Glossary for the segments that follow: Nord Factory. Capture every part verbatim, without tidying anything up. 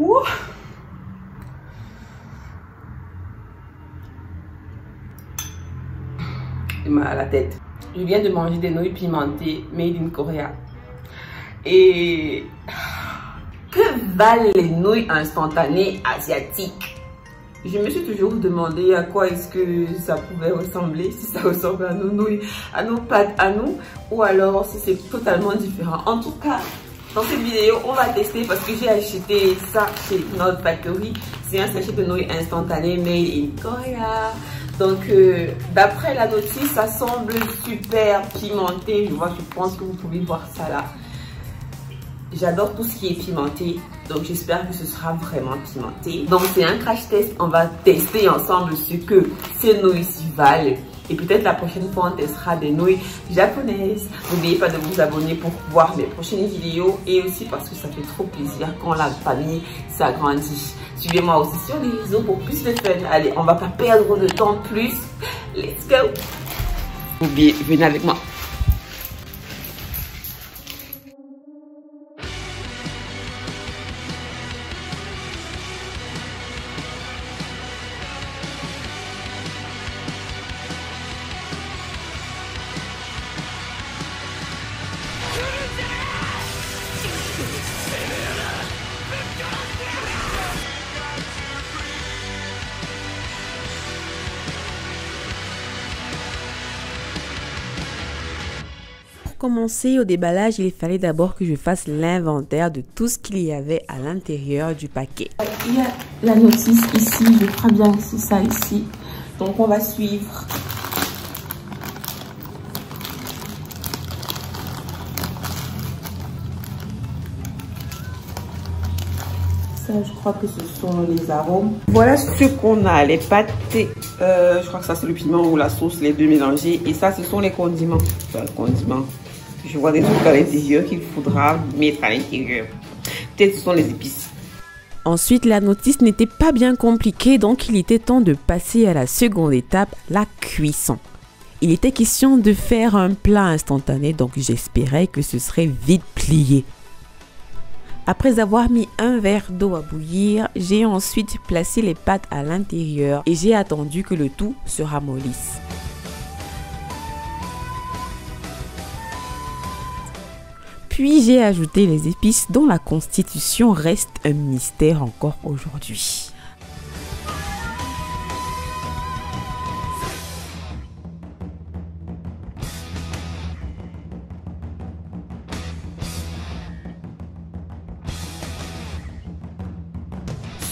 Ouh. Il m'a à la tête. Je viens de manger des nouilles pimentées made in Korea. Et que valent les nouilles instantanées asiatiques? Je me suis toujours demandé à quoi est-ce que ça pouvait ressembler, si ça ressemble à nos nouilles, à nos pâtes, à nous, ou alors si c'est totalement différent. En tout cas, dans cette vidéo, on va tester parce que j'ai acheté ça chez Nord Factory. C'est un sachet de nouilles instantanées made in Korea. Donc, euh, d'après la notice, ça semble super pimenté. Je vois, je pense que vous pouvez voir ça là. J'adore tout ce qui est pimenté, donc j'espère que ce sera vraiment pimenté. Donc c'est un crash test, on va tester ensemble ce que ces nouilles valent. Et peut-être la prochaine fois on testera des nouilles japonaises. N'oubliez pas de vous abonner pour voir mes prochaines vidéos et aussi parce que ça fait trop plaisir quand la famille s'agrandit. Suivez-moi aussi sur les réseaux pour plus de fun. Allez, on va pas perdre de temps plus. Let's go! Oubliez, venez avec moi. Pour commencer au déballage, il fallait d'abord que je fasse l'inventaire de tout ce qu'il y avait à l'intérieur du paquet. Il y a la notice ici, je crois bien que c'est ça ici. Donc on va suivre. Ça, je crois que ce sont les arômes. Voilà ce qu'on a, les pâtes. Euh, je crois que ça c'est le piment ou la sauce, les deux mélangés. Et ça, ce sont les condiments. Enfin, les condiments. Je vois des trucs à l'intérieur qu'il faudra mettre à l'intérieur. Peut-être ce sont les épices. Ensuite, la notice n'était pas bien compliquée, donc il était temps de passer à la seconde étape, la cuisson. Il était question de faire un plat instantané, donc j'espérais que ce serait vite plié. Après avoir mis un verre d'eau à bouillir, j'ai ensuite placé les pâtes à l'intérieur et j'ai attendu que le tout se ramollisse. Puis j'ai ajouté les épices dont la constitution reste un mystère encore aujourd'hui.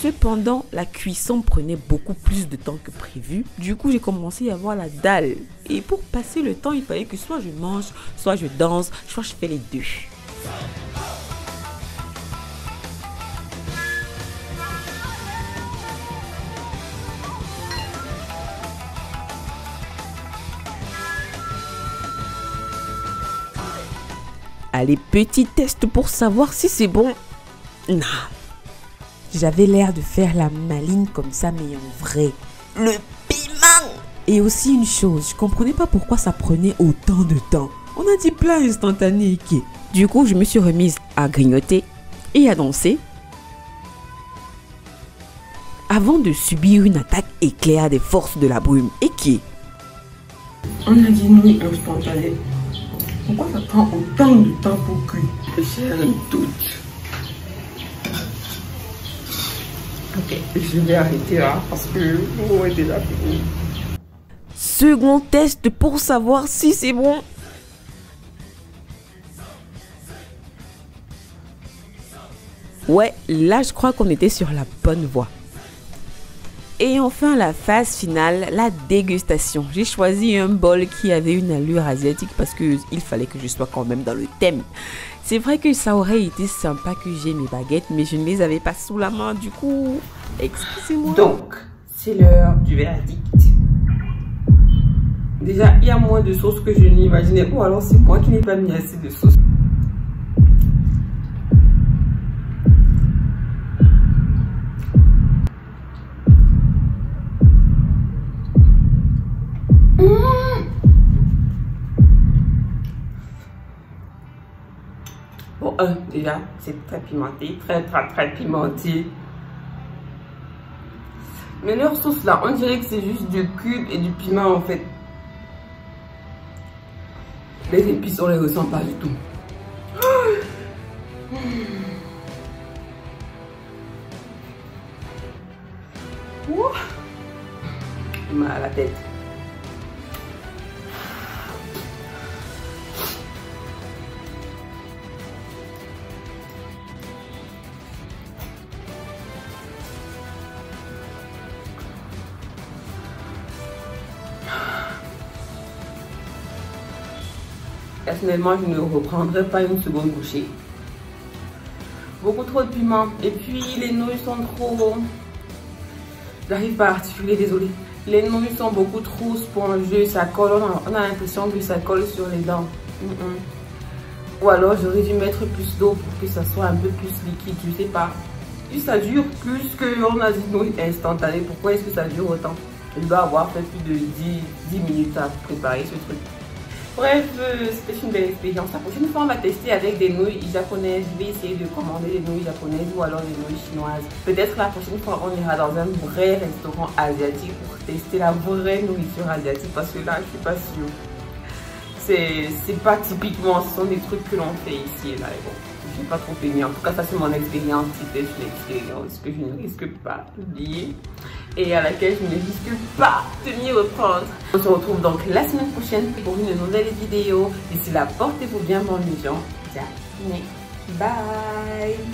Cependant, la cuisson prenait beaucoup plus de temps que prévu. Du coup, j'ai commencé à avoir la dalle. Et pour passer le temps, il fallait que soit je mange, soit je danse, soit je fais les deux. Allez, petit test pour savoir si c'est bon. Non. J'avais l'air de faire la maligne comme ça, mais en vrai, le piment! Et aussi une chose, je comprenais pas pourquoi ça prenait autant de temps. On a dit plat instantané, qui. Du coup, je me suis remise à grignoter et à danser avant de subir une attaque éclair des forces de la brume. Et qui? On a dit ni instantané. Pourquoi ça prend autant de temps pour cuire? J'ai un doute. Ok, je vais arrêter là parce que vous êtes déjà fini. Second test pour savoir si c'est bon. Ouais, là je crois qu'on était sur la bonne voie. Et enfin la phase finale, la dégustation. J'ai choisi un bol qui avait une allure asiatique parce qu'il fallait que je sois quand même dans le thème. C'est vrai que ça aurait été sympa que j'ai mes baguettes, mais je ne les avais pas sous la main, du coup, excusez-moi. Donc, c'est l'heure du verdict. Déjà, il y a moins de sauce que je n'imaginais. Ou alors, c'est moi qui n'ai pas mis assez de sauce. Bon, un, déjà, c'est très pimenté, très, très, très pimenté. Mais leur sauce là, on dirait que c'est juste du cube et du piment en fait. Les épices, on les ressent pas du tout. Ouh. Mal à la tête. Personnellement, je ne reprendrai pas une seconde bouchée. Beaucoup trop de piment. Et puis, les nouilles sont trop... J'arrive pas à articuler, désolée. Les nouilles sont beaucoup trop spongieux. Ça colle. On a, a l'impression que ça colle sur les dents. Mm -mm. Ou alors, j'aurais dû mettre plus d'eau pour que ça soit un peu plus liquide. Je sais pas. Puis, ça dure plus qu'on a dit nouilles instantanées. Pourquoi est-ce que ça dure autant? Je dois avoir fait plus de dix, dix minutes à préparer ce truc. Bref, euh, c'était une belle expérience. La prochaine fois, on va tester avec des nouilles japonaises. Je vais essayer de commander des nouilles japonaises ou alors des nouilles chinoises. Peut-être la prochaine fois, on ira dans un vrai restaurant asiatique pour tester la vraie nourriture asiatique. Parce que là, je suis pas sûre. C'est pas typiquement, ce sont des trucs que l'on fait ici et là. Et bon, je n'ai pas trop aimé. En tout cas, ça c'est mon expérience qui fait une expérience que je ne risque pas d'oublier et à laquelle je ne risque pas de m'y reprendre. On se retrouve donc la semaine prochaine pour une nouvelle vidéo. D'ici là, portez-vous bien, mon gens. Bye!